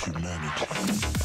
It's all about humanity.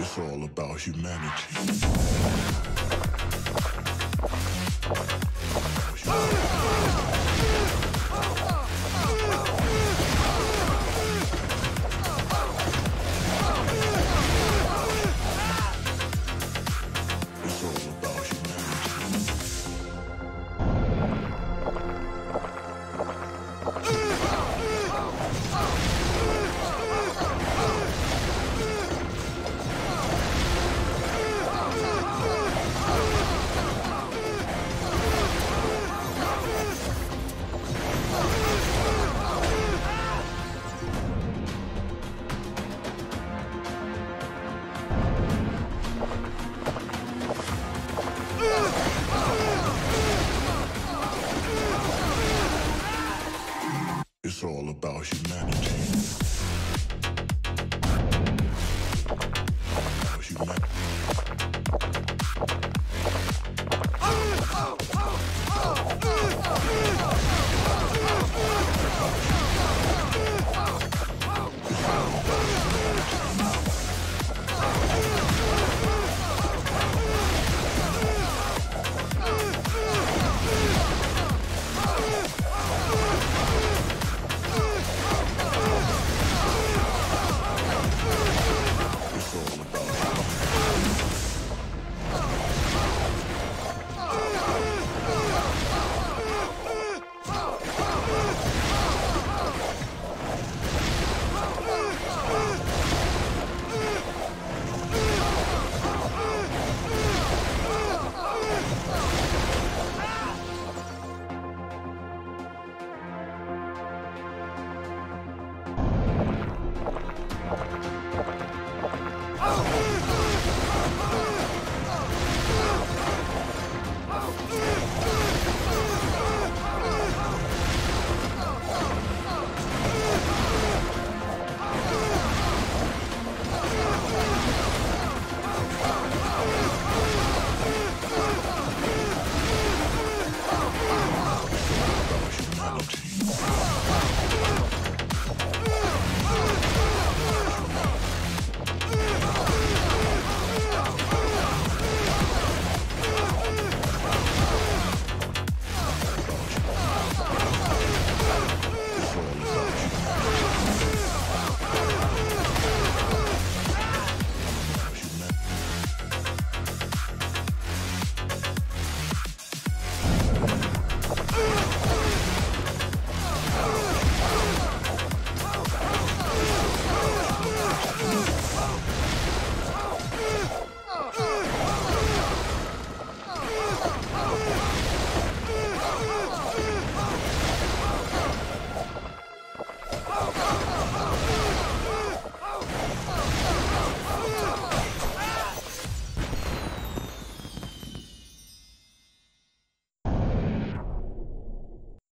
It's all about humanity.